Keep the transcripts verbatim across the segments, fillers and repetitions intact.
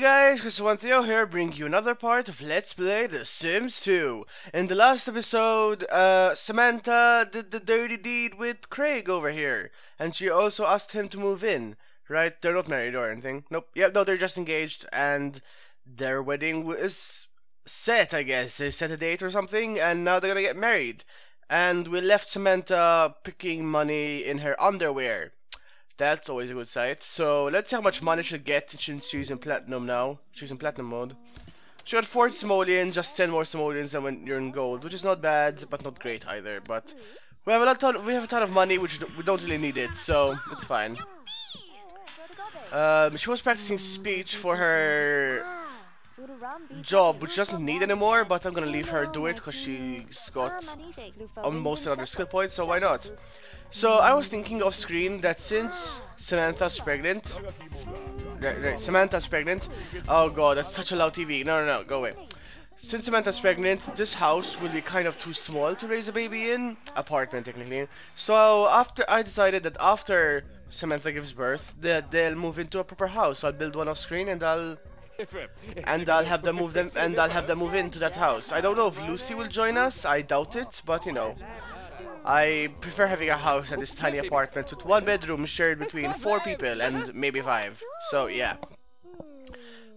Hey guys, Chris one thirty here, bringing you another part of Let's Play The Sims two. In the last episode, uh, Samantha did the dirty deed with Craig over here. And she also asked him to move in, right? They're not married or anything. Nope. Yeah, no, they're just engaged and their wedding was set, I guess. They set a date or something and now they're gonna get married. And we left Samantha picking money in her underwear. That's always a good sight. So let's see how much money she'll get since she's in platinum now. She's in platinum mode. She got four simoleons, just ten more simoleons than when you're in gold, which is not bad, but not great either. But we have a lot. We have a ton of money, which we don't really need it, so it's fine. Um, she was practicing speech for her job, which she doesn't need anymore. But I'm gonna leave her do it because she's got almost another skill point, so why not? So I was thinking off screen that since Samantha's pregnant, right, right, Samantha's pregnant, oh god, that's such a loud T V, no, no, no, go away. Since Samantha's pregnant, this house will be kind of too small to raise a baby in, apartment technically, so after I decided that after Samantha gives birth, that they'll move into a proper house. I'll build one off screen and I'll, and I'll have them move them, and I'll have them move into that house. I don't know if Lucy will join us, I doubt it, but you know. I prefer having a house at this tiny apartment with one bedroom shared between four people and maybe five. So yeah.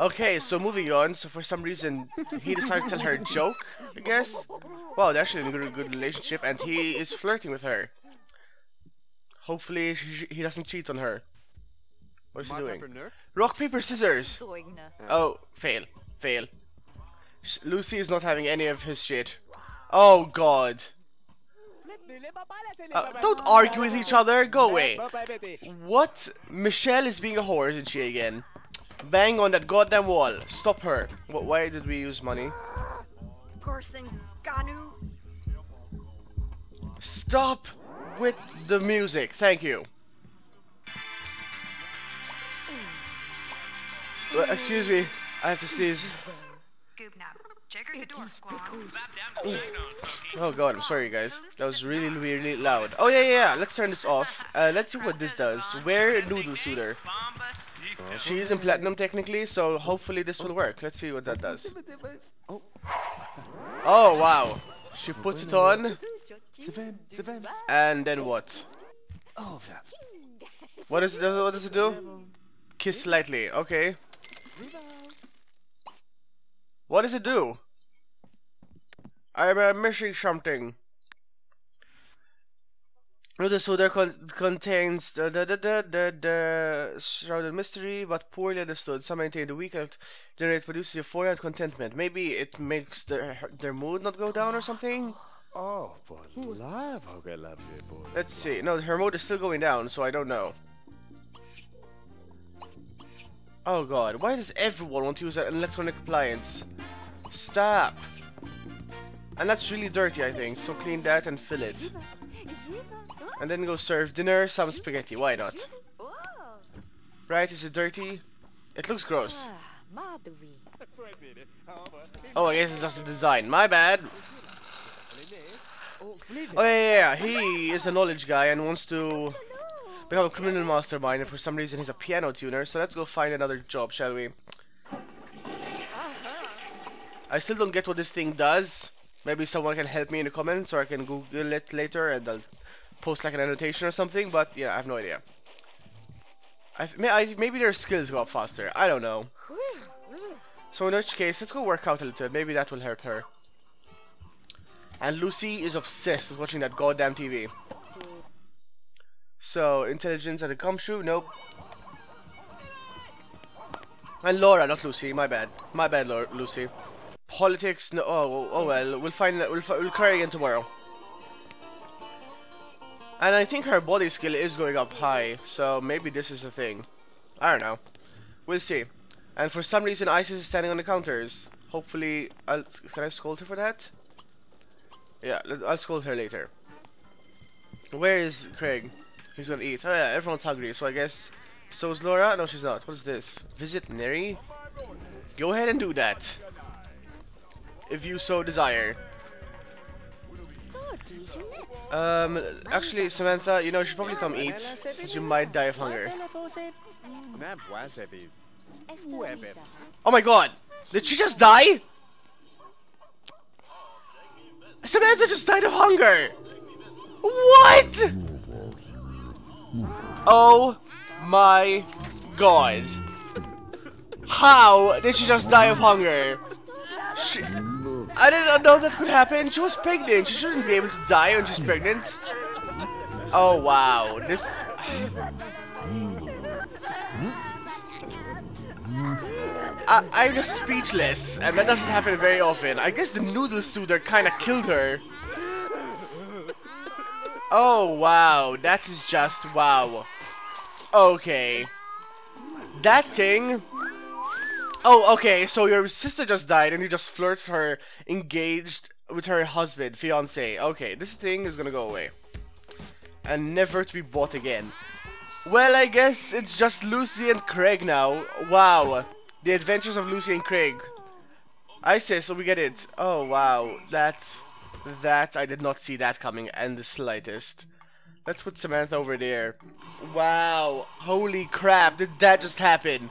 Okay, so moving on. So for some reason he decided to tell her a joke, I guess. Wow, they're actually in a good relationship and he is flirting with her. Hopefully she, he doesn't cheat on her. What is he doing? Rock, paper, scissors! Oh, fail. Fail. Lucy is not having any of his shit. Oh god. Uh, don't argue with each other, go away. What? Michelle is being a whore, isn't she again? Bang on that goddamn wall. Stop her. What, why did we use money? Stop with the music, thank you. Well, excuse me, I have to sneeze. Oh god, I'm sorry guys. That was really, really loud. Oh yeah, yeah, yeah. Let's turn this off. Uh, let's see what this does. Wear noodle suitor. She is in platinum technically, so hopefully this will work. Let's see what that does. Oh wow. She puts it on. And then what? What, is, what does it do? Kiss lightly. Okay. What does it do? I'm uh, missing something. Noodle Suitor con contains the, the, the, the, the, the shrouded mystery, but poorly understood. Some maintain the weak health, generate produces euphoria and contentment. Maybe it makes their their mood not go down or something. Oh, but love, okay, love you, boy. Let's see. No, her mood is still going down, so I don't know. Oh god, why does everyone want to use an electronic appliance? Stop! And that's really dirty, I think, so clean that and fill it. And then go serve dinner, some spaghetti, why not? Right, is it dirty? It looks gross. Oh, I guess it's just a design, my bad! Oh yeah, yeah, yeah. He is a knowledge guy and wants to become a criminal mastermind, and for some reason he's a piano tuner, so let's go find another job, shall we? I still don't get what this thing does. Maybe someone can help me in the comments, or I can Google it later and I'll post like an annotation or something, but yeah, I have no idea. I th I, maybe their skills go up faster, I don't know. So in which case, let's go work out a little, maybe that will help her. And Lucy is obsessed with watching that goddamn T V. So, intelligence at a gumshoe? Nope. And Laura, not Lucy. My bad. My bad, Laura, Lucy. Politics? No. Oh, oh well. We'll find. We'll we'll cry again tomorrow. And I think her body skill is going up high, so maybe this is the thing. I don't know. We'll see. And for some reason, Isis is standing on the counters. Hopefully, I'll. Can I scold her for that? Yeah, I'll scold her later. Where is Craig? He's gonna eat. Oh yeah, everyone's hungry, so I guess... So is Laura? No, she's not. What is this? Visit Neri? Go ahead and do that. If you so desire. Um, actually, Samantha, you know, you should probably come eat, since you might die of hunger. Oh my god! Did she just die? Samantha just died of hunger! What?! Oh my god. How did she just die of hunger? She, I didn't know that could happen. She was pregnant. She shouldn't be able to die when she's pregnant. Oh wow. This... I, I'm just speechless, and that doesn't happen very often. I guess the noodle soother kinda killed her. Oh wow, that is just wow. Okay. That thing. Oh, okay, so your sister just died and you just flirted her, engaged with her husband, fiance. Okay, this thing is gonna go away. And never to be bought again. Well, I guess it's just Lucy and Craig now. Wow. The Adventures of Lucy and Craig. Isis, so we get it. Oh wow, that's... That, I did not see that coming in the slightest. Let's put Samantha over there. Wow, holy crap, did that just happen?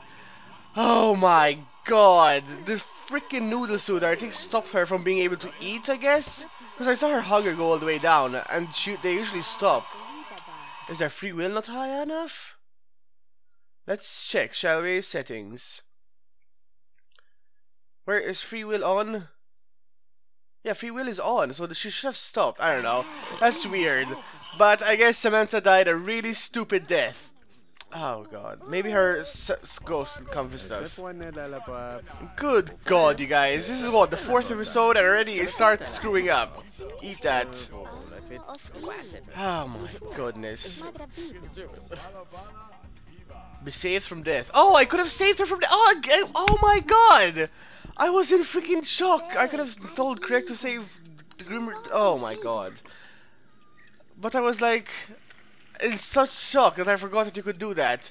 Oh my god, the freaking noodle soother, I think, stopped her from being able to eat, I guess? Because I saw her hunger go all the way down, and she, they usually stop. Is their free will not high enough? Let's check, shall we? Settings. Where is free will on? Yeah, free will is on, so she should have stopped. I don't know. That's weird. But I guess Samantha died a really stupid death. Oh god. Maybe her s ghost will come visit us. Good god, you guys. This is what, the fourth episode, and already you start screwing up. Eat that. Oh my goodness. Be saved from death. Oh, I could have saved her from death. Oh, oh my god. I was in freaking shock! I could have told Craig to save the Grim Reaper. Oh my god. But I was like in such shock that I forgot that you could do that.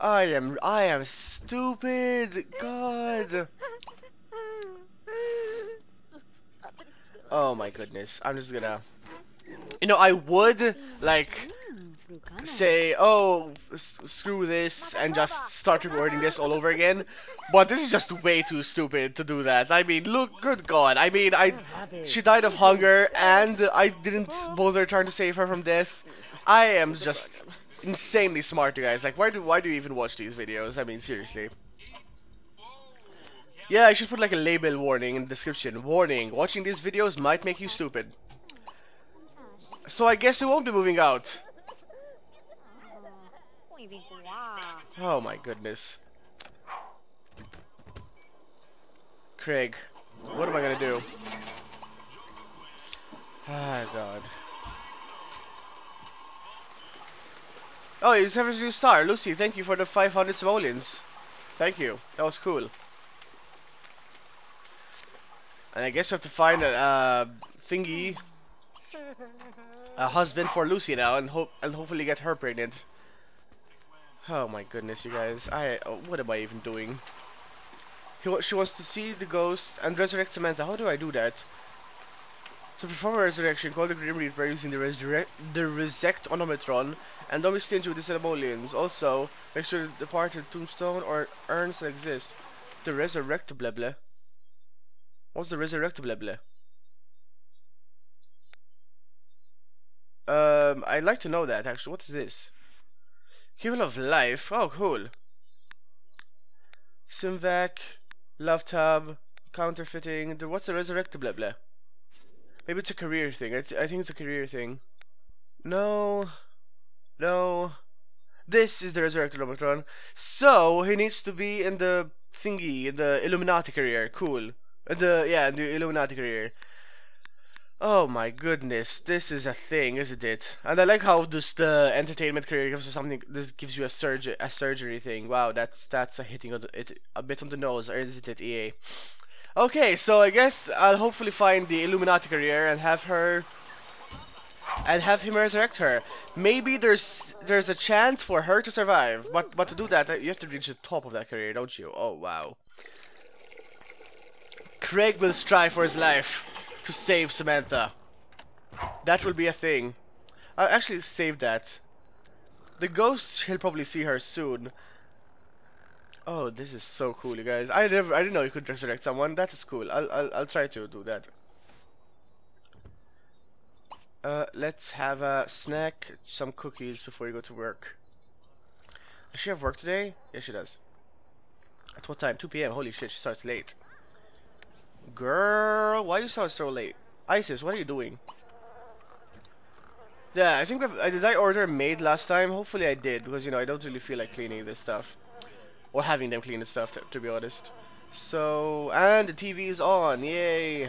I am I am stupid. God. Oh my goodness. I'm just gonna, you know, I would like say, oh, s screw this and just start recording this all over again, but this is just way too stupid to do that. I mean, look, good god, I mean, I she died of hunger and I didn't bother trying to save her from death. I am just insanely smart, you guys. Like, why do why do you even watch these videos? I mean, seriously. Yeah, I should put like a label warning in the description. Warning, watching these videos might make you stupid. So I guess we won't be moving out. Oh my goodness. Craig, what am I gonna do? Ah, god. Oh, you just have a new star. Lucy, thank you for the five hundred simoleons. Thank you. That was cool. And I guess you have to find a uh, thingy. A husband for Lucy now, and hope and hopefully get her pregnant. Oh my goodness, you guys! I oh, what am I even doing? He, she wants to see the ghost and resurrect Samantha. How do I do that? To perform a resurrection, call the Grim Reaper using the resurrect the resurrect onomatron, and don't be stingy with the simoleons. Also, make sure the departed tombstone or urns that exist. The resurrect bleble. What's the resurrect bleble? Um, I'd like to know that actually. What is this? People of life. Oh, cool. Simvac, love tub, counterfeiting. The, what's the resurrect blah blah? Maybe it's a career thing. It's, I think it's a career thing. No, no. This is the resurrected Robotron. So he needs to be in the thingy, in the Illuminati career. Cool. In the yeah, in the Illuminati career. Oh my goodness, this is a thing, isn't it? And I like how this the uh, entertainment career gives you something. This gives you a surge, a surgery thing. Wow, that's that's a hitting on the, it a bit on the nose, or isn't it? E A. Okay, so I guess I'll hopefully find the Illuminati career and have her, and have him resurrect her. Maybe there's there's a chance for her to survive, but but to do that you have to reach the top of that career, don't you? Oh wow. Craig will strive for his life. To save Samantha. That will be a thing. I'll actually save that. The ghost, he'll probably see her soon. Oh, this is so cool, you guys. I never, I didn't know you could resurrect someone. That is cool. I'll, I'll, I'll try to do that. Uh, let's have a snack, some cookies before you go to work. Does she have work today? Yeah, she does. At what time? two p m Holy shit, she starts late. Girl, why you start so late? Isis, what are you doing? Yeah, I think I've, did I order made last time? Hopefully I did, because you know I don't really feel like cleaning this stuff, or having them clean the stuff, to, to be honest. So, and the T V is on, yay!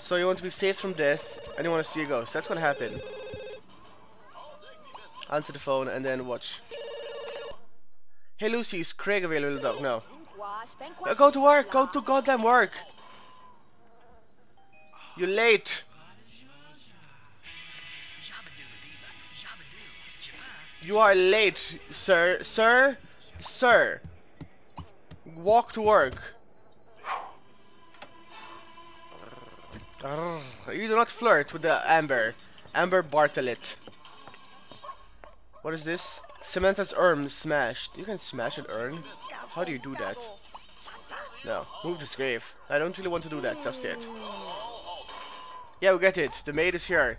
So you want to be saved from death, and you want to see a ghost. That's gonna happen. Answer the phone and then watch. Hey Lucy, is Craig available? Dog? No. Uh, go to work. Go to goddamn work. You're late. You are late, sir, sir, sir. Walk to work. You do not flirt with the Amber. Amber Bartlett. What is this? Samantha's urn smashed. You can smash an urn? How do you do that? No. Move this grave. I don't really want to do that just yet. Yeah, we get it. The maid is here.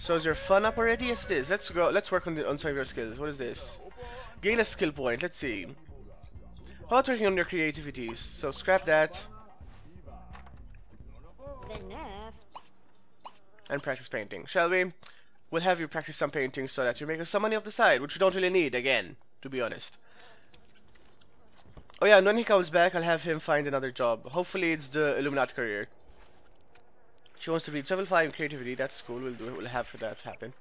So is your fun up already? Yes, it is. Let's go. Let's work on, the, on some of your skills. What is this? Gain a skill point. Let's see. How about working on your creativities? So scrap that. And practice painting, shall we? We'll have you practice some painting so that you make us some money off the side, which you don't really need, again, to be honest. Oh yeah, and when he comes back, I'll have him find another job. Hopefully it's the Illuminati career. She wants to be level five in creativity, that's cool, we'll do it, we'll have that happen.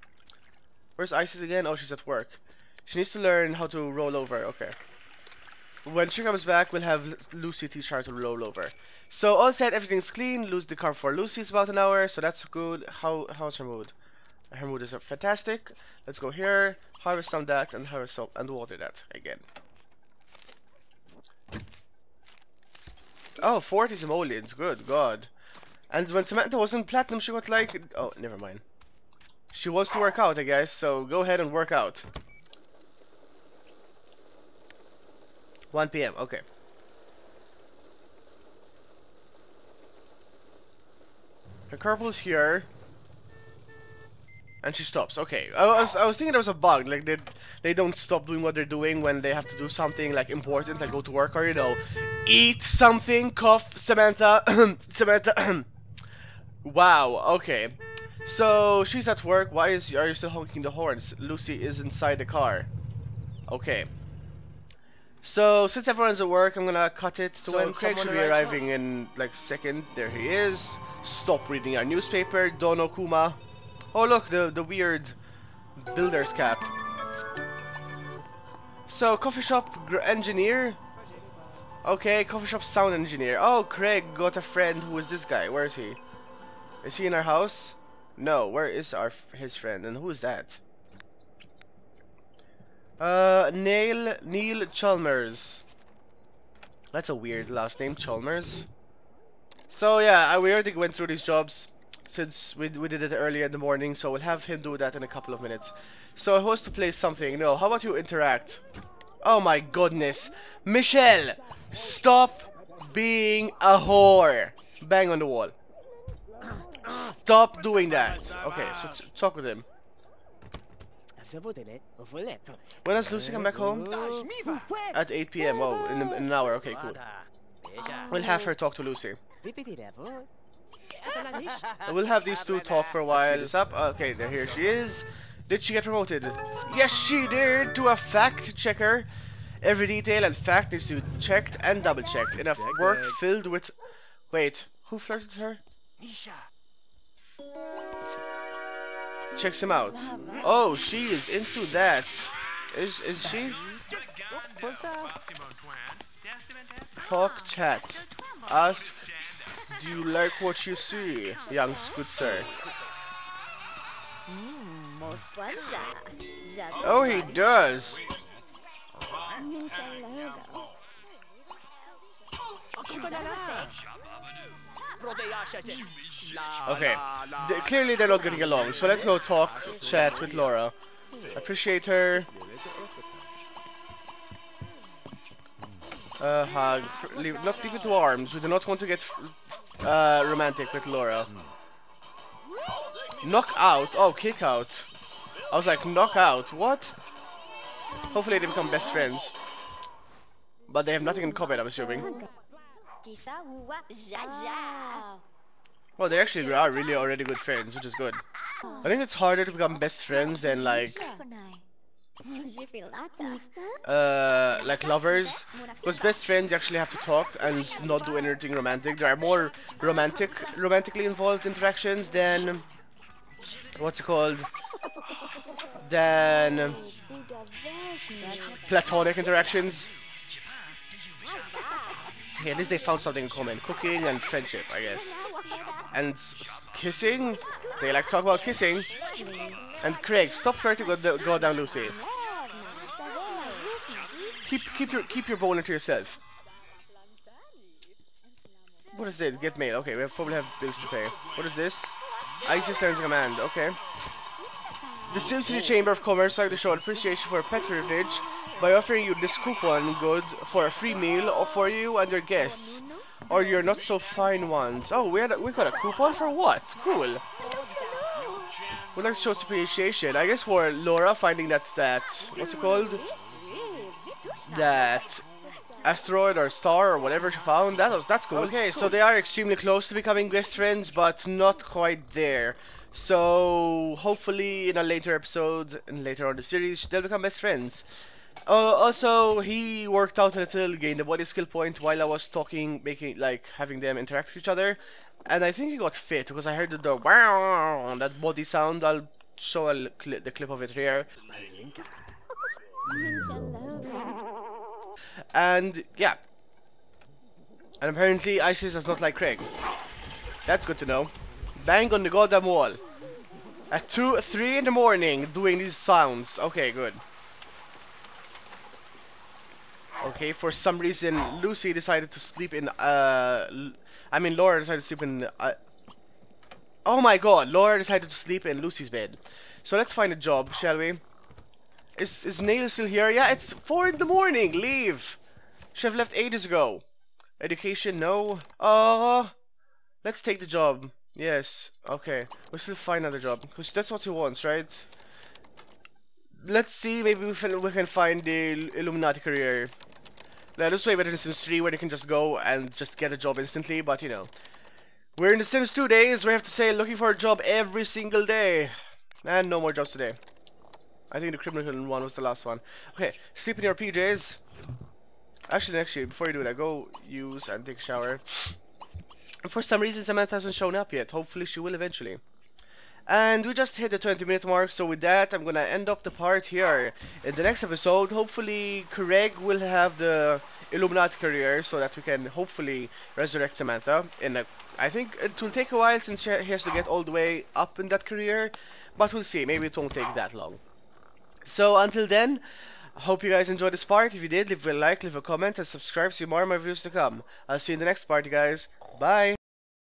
Where's Isis again? Oh, she's at work. She needs to learn how to roll over, okay. When she comes back, we'll have Lucy teach her to roll over. So all set, everything's clean. Lose the car for Lucy's about an hour, so that's good. How how's her mood? Her mood is fantastic. Let's go here, harvest some that, and harvest some and water that again. Oh, forty simoleons. Good God. And when Samantha wasn't platinum, she got like oh, never mind. She wants to work out, I guess. So go ahead and work out. one p m Okay. Her carpool is here, and she stops. Okay. I was I was thinking there was a bug, like they they don't stop doing what they're doing when they have to do something like important, like go to work or you know, eat something. Cough, Samantha. Samantha. Wow. Okay. So she's at work. Why is are you still honking the horns? Lucy is inside the car. Okay. So, since everyone's at work, I'm gonna cut it to so when Craig should be arriving now. In, like, second. There he is. Stop reading our newspaper, Donokuma. Oh, look, the, the weird builder's cap. So, coffee shop gr engineer. Okay, coffee shop sound engineer. Oh, Craig got a friend. Who is this guy? Where is he? Is he in our house? No, where is our his friend? And who is that? Uh, Neil, Neil Chalmers. That's a weird last name, Chalmers. So yeah, we already went through these jobs since we, we did it earlier in the morning, so we'll have him do that in a couple of minutes. So I was to play something. No, how about you interact? Oh my goodness. Michelle, stop being a whore. Bang on the wall. Stop doing that. Okay, so t talk with him. When does Lucy come back home? At eight p m Oh, in, in an hour. Okay, cool. We'll have her talk to Lucy. We'll have these two talk for a while. Up. Okay, there. Here she is. Did she get promoted? Yes, she did. To a fact checker. Every detail and fact needs to be checked and double checked. In a work filled with. Wait, who flirted with her? Checks him out. Oh, she is into that. Is is she? What's up? Talk, chat, ask. Do you like what you see, young good sir? Oh, he does. Okay, Th clearly they're not getting along, so let's go talk, chat with Laura. I appreciate her. Uh, hug. Leave, not leave it to arms. We do not want to get uh, romantic with Laura. Knock out? Oh, kick out. I was like, knock out? What? Hopefully they become best friends. But they have nothing in common, I'm assuming. Well, they actually are really already good friends, which is good. I think it's harder to become best friends than like... Uh, like lovers, because best friends actually have to talk and not do anything romantic. There are more romantic, romantically involved interactions than what's it called? Than platonic interactions. Hey, at least they found something in common: cooking and friendship, I guess. And s kissing. They like talk about kissing. And Craig, stop flirting with the goddamn Lucy. Keep keep your keep your boner to yourself. What is this? Get mail. Okay, we have, probably have bills to pay. What is this? Isis learns command. Okay. The SimCity Chamber of Commerce like to show appreciation for Petrovic by offering you this coupon good for a free meal for you and your guests, or your not so fine ones. Oh, we had a, we got a coupon for what? Cool. We'd like to show appreciation, I guess, for Laura finding that, that, what's it called? That asteroid or star or whatever she found. That was, that's cool. Okay, so they are extremely close to becoming best friends, but not quite there. So, hopefully in a later episode, and later on in the series, they'll become best friends. Uh, also, he worked out a little, gained a body skill point while I was talking, making, like, having them interact with each other. And I think he got fit, because I heard the, the wow on that body sound. I'll show a cli the clip of it here. And yeah, and apparently Isis does not like Craig. That's good to know. Bang on the goddamn wall at two, three in the morning, doing these sounds. Okay, good. Okay, for some reason Lucy decided to sleep in. Uh, I mean, Laura decided to sleep in... Uh, oh my god, Laura decided to sleep in Lucy's bed. So let's find a job, shall we? Is, is Neil still here? Yeah, it's four in the morning! Leave! Should have left ages ago. Education, no. Uh, let's take the job. Yes, okay. We'll still find another job, because that's what he wants, right? Let's see, maybe we can, we can find the Illuminati career. Now, this is way better than Sims three, where you can just go and just get a job instantly, but you know. We're in the Sims two days, we have to say, looking for a job every single day. And no more jobs today. I think the criminal one was the last one. Okay, sleep in your P Js. Actually, actually, before you do that, go use and take a shower. And for some reason, Samantha hasn't shown up yet. Hopefully, she will eventually. And we just hit the twenty minute mark, so with that, I'm gonna end off the part here. In the next episode, hopefully, Craig will have the Illuminati career so that we can hopefully resurrect Samantha. In a, I think it will take a while since she has to get all the way up in that career, but we'll see. Maybe it won't take that long. So until then, I hope you guys enjoyed this part. If you did, leave a like, leave a comment, and subscribe to see more of my videos to come. I'll see you in the next part, guys. Bye!